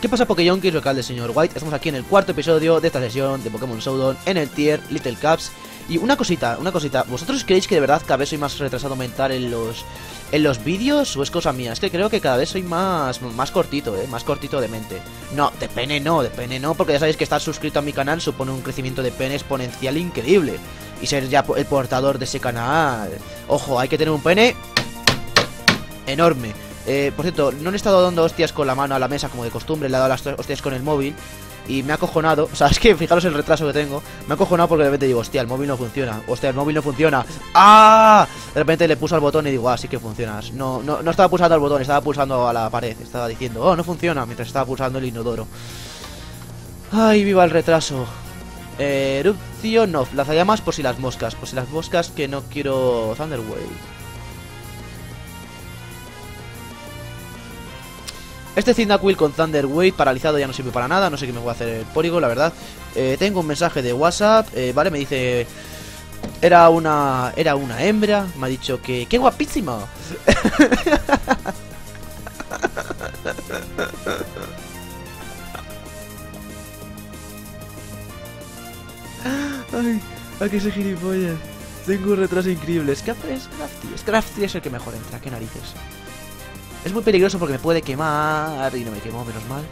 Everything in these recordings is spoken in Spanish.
¿Qué pasa, Pokéyonkis? Local del señor White. Estamos aquí en el cuarto episodio de esta sesión de Pokémon Sodon en el tier Little Caps. Y una cosita, ¿vosotros creéis que de verdad cada vez soy más retrasado mental en los vídeos o es cosa mía? Es que creo que cada vez soy más cortito, más cortito de mente. No, de pene no, porque ya sabéis que estar suscrito a mi canal supone un crecimiento de pene exponencial increíble. Y ser ya el portador de ese canal. Ojo, hay que tener un pene enorme. Por cierto, no le he estado dando hostias con la mano a la mesa como de costumbre, le he dado las hostias con el móvil. Y me ha acojonado, o sea, es que fijaros el retraso que tengo. Me ha acojonado porque de repente digo, hostia, el móvil no funciona. ¡Ah! De repente le puse al botón y digo, ah, sí que funcionas. No estaba pulsando al botón, estaba pulsando a la pared. Estaba diciendo, oh, no funciona, mientras estaba pulsando el inodoro. Ay, viva el retraso. Erupción off, lanzallamas por si las moscas. Por si las moscas que no quiero Thunderwave. Este Zidnaquil con Thunderwave paralizado ya no sirve para nada. No sé qué me voy a hacer el Porygon, la verdad. Tengo un mensaje de WhatsApp. Vale, me dice... Era una hembra. Me ha dicho que... ¡Qué guapísima! Ay, a que se gilipollas. Tengo un retraso increíble. Es que es Scrafty. Scrafty es el que mejor entra. ¡Qué narices! Es muy peligroso porque me puede quemar. Y no me quemó, menos mal.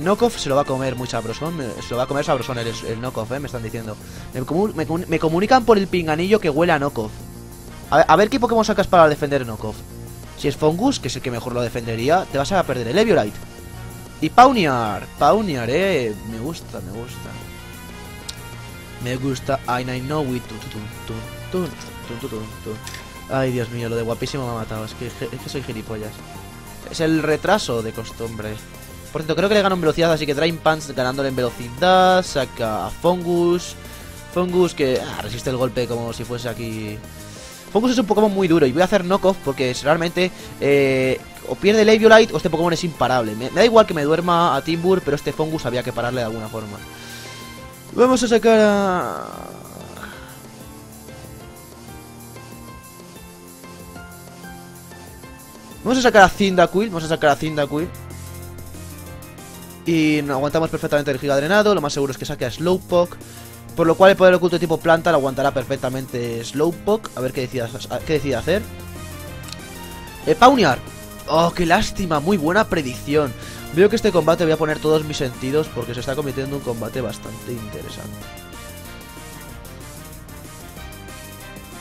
Knockoff se lo va a comer muy sabrosón. Se lo va a comer sabrosón el Knockoff, me están diciendo. Me comunican por el pinganillo que huele a Knockoff. A ver qué Pokémon sacas para defender Knockoff. Si es Foongus, que es el que mejor lo defendería, te vas a perder el Eviolite. Y Pawniard, Me gusta. I know it. Ay, Dios mío, lo de guapísimo me ha matado. Es que soy gilipollas. Es el retraso de costumbre. Por cierto, creo que le gano en velocidad, así que Drain Pants ganándole en velocidad. Saca a Foongus. Foongus que resiste el golpe como si fuese aquí. Foongus es un Pokémon muy duro y voy a hacer knockoff porque realmente o pierde el Eviolite o este Pokémon es imparable. Me da igual que me duerma a Timbur, pero este Foongus había que pararle de alguna forma. Vamos a sacar a... Vamos a sacar a Cyndaquil. Y no aguantamos perfectamente el Gigadrenado. Lo más seguro es que saque a Slowpoke. Por lo cual el poder oculto tipo planta lo aguantará perfectamente Slowpoke. A ver qué decide hacer. Pawniard. Oh, qué lástima. Muy buena predicción. Veo que este combate voy a poner todos mis sentidos porque se está convirtiendo en un combate bastante interesante.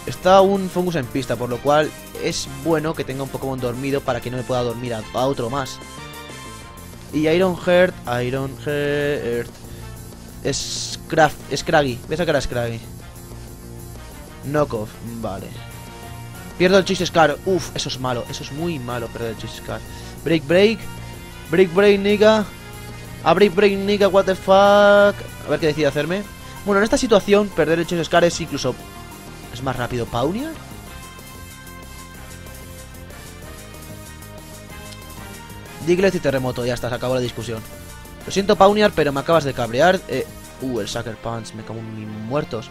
Está un Foongus en pista, por lo cual es bueno que tenga un Pokémon dormido para que no me pueda dormir a otro más. Y Iron Heart... Scraggy. Voy a sacar a Scraggy. Knockoff, vale. Pierdo el Choice Scarf. Uf, eso es malo. Eso es muy malo perder el Choice Scarf. Break, nigga. A break, nigga, what the fuck. A ver qué decide hacerme. Bueno, en esta situación, perder el Choice Scarf es incluso... ¿Es más rápido Pawniard? Diglet y terremoto, ya está, se acabó la discusión. Lo siento Pawniard, pero me acabas de cabrear. El Sucker Punch, me cago en mis muertos.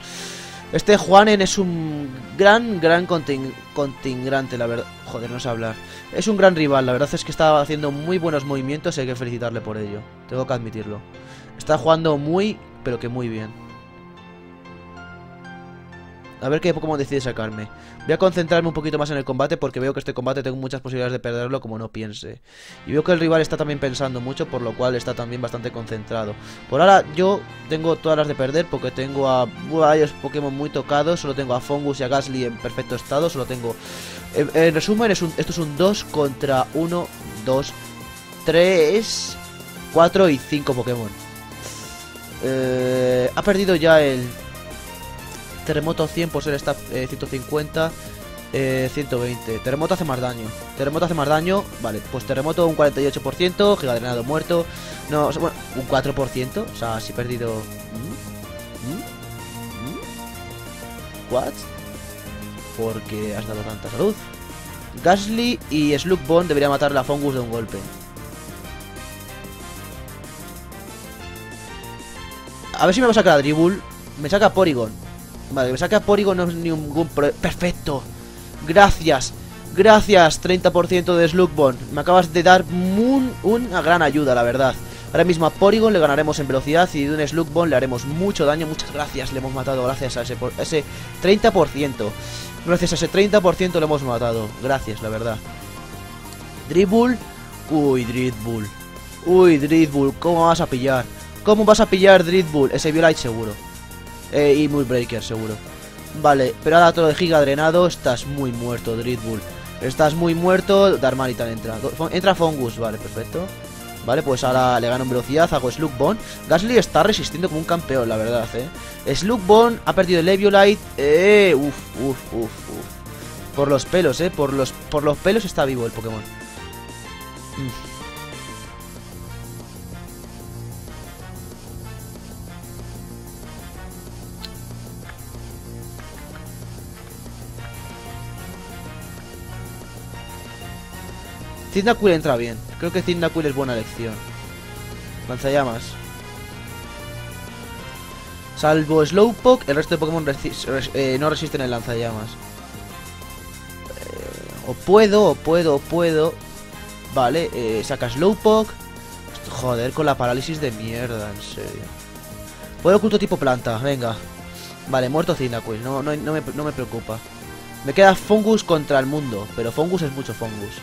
Este Juanen es un gran contingente, la verdad. Joder, no sé hablar. Es un gran rival, la verdad es que está haciendo muy buenos movimientos y hay que felicitarle por ello. Tengo que admitirlo. Está jugando muy, pero que muy bien. A ver qué Pokémon decide sacarme. Voy a concentrarme un poquito más en el combate porque veo que este combate tengo muchas posibilidades de perderlo como no piense. Y veo que el rival está también pensando mucho, por lo cual está también bastante concentrado. Por ahora yo tengo todas las de perder porque tengo a varios Pokémon muy tocados. Solo tengo a Foongus y a Gasly en perfecto estado. Solo tengo... En resumen, esto es un 2 contra 1, 2, 3, 4 y 5 Pokémon. Ha perdido ya el... Terremoto 100 por ser esta 150, 120. Terremoto hace más daño. Vale, pues terremoto un 48%. Gigadrenado muerto. No, o sea, bueno, un 4%. O sea, si he perdido... ¿What? Porque has dado tanta salud. Gasly y Slug Bond debería matar a Foongus de un golpe. A ver si me va a sacar a Dribbull. Me saca Porygon. Vale, me saca Porygon, no es ningún... Perfecto. Gracias. Gracias, 30% de Slug Bond. Me acabas de dar una gran ayuda, la verdad. Ahora mismo a Porygon le ganaremos en velocidad y de un Slug Bomb le haremos mucho daño. Muchas gracias, le hemos matado gracias a ese 30%. Gracias a ese 30% le hemos matado. Gracias, la verdad. Dribbull. Uy, Dribbull. Uy, Dribbull, ¿cómo vas a pillar? ¿Cómo vas a pillar, Dribbull? Ese Eviolite seguro. Y Moonbreaker seguro. Vale, pero ahora todo de Gigadrenado. Estás muy muerto, Dribbull. Estás muy muerto. Darmanitan entra. Entra Foongus, vale, perfecto. Vale, pues ahora le gano en velocidad, hago Slug Bond. Gasly está resistiendo como un campeón, la verdad, Slug Bond, ha perdido el Leviolite. Uff. Por los pelos, por los pelos está vivo el Pokémon. Zidnaquil entra bien. Creo que Zidnaquil es buena elección. Lanzallamas. Salvo Slowpoke, el resto de Pokémon no resisten el lanzallamas. O puedo. Vale, saca Slowpoke. Joder, con la parálisis de mierda, en serio. Puedo oculto tipo planta, venga. Vale, muerto Zidnaquil, no me preocupa. Me queda Foongus contra el mundo, pero Foongus es mucho Foongus.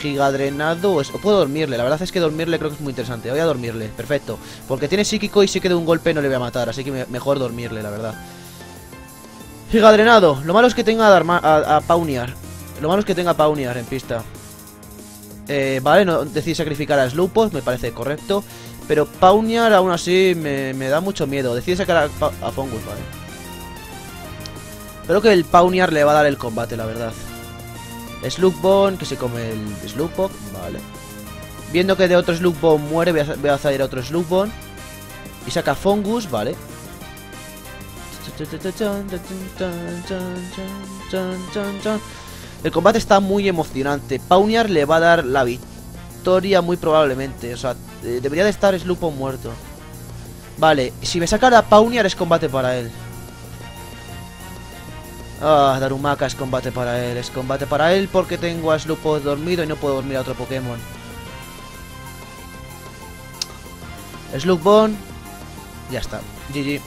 Gigadrenado, o puedo dormirle, la verdad es que dormirle creo que es muy interesante. Voy a dormirle, perfecto, porque tiene psíquico y sí que de un golpe no le voy a matar, así que mejor dormirle, la verdad. Gigadrenado, lo malo es que tenga a Pawniard. Lo malo es que tenga a Pawniard en pista. Vale, no decir sacrificar a Slowpoke, me parece correcto, pero Pawniard aún así me da mucho miedo. Decide sacar a Foongus, vale. Creo que el Pawniard le va a dar el combate, la verdad. Slug Bomb, que se come el Slowpoke, vale. Viendo que de otro Slug Bomb muere, voy a hacer otro Slug Bomb. Y saca Foongus, vale. El combate está muy emocionante. Pawniard le va a dar la victoria muy probablemente. O sea, debería de estar Slug Bomb muerto. Vale, si me saca a Pawniard es combate para él. Ah, Darumaka es combate para él. Es combate para él porque tengo a Slowpoke dormido y no puedo dormir a otro Pokémon. Slug Bomb. Ya está. GG.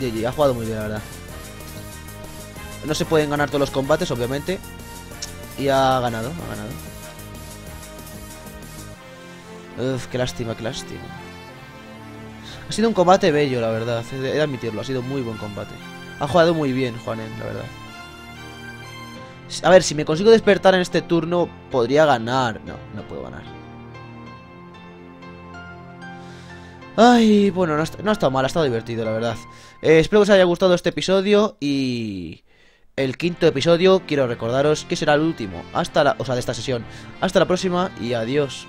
GG. Ha jugado muy bien, la verdad. No se pueden ganar todos los combates, obviamente. Y ha ganado. Uf, qué lástima, Ha sido un combate bello, la verdad. He de admitirlo. Ha sido muy buen combate. Ha jugado muy bien, Juanen, la verdad. A ver, si me consigo despertar en este turno, podría ganar. No, no puedo ganar. Ay, bueno, no ha estado mal, ha estado divertido, la verdad. Espero que os haya gustado este episodio y... el quinto episodio, quiero recordaros que será el último. Hasta la... o sea, de esta sesión. Hasta la próxima y adiós.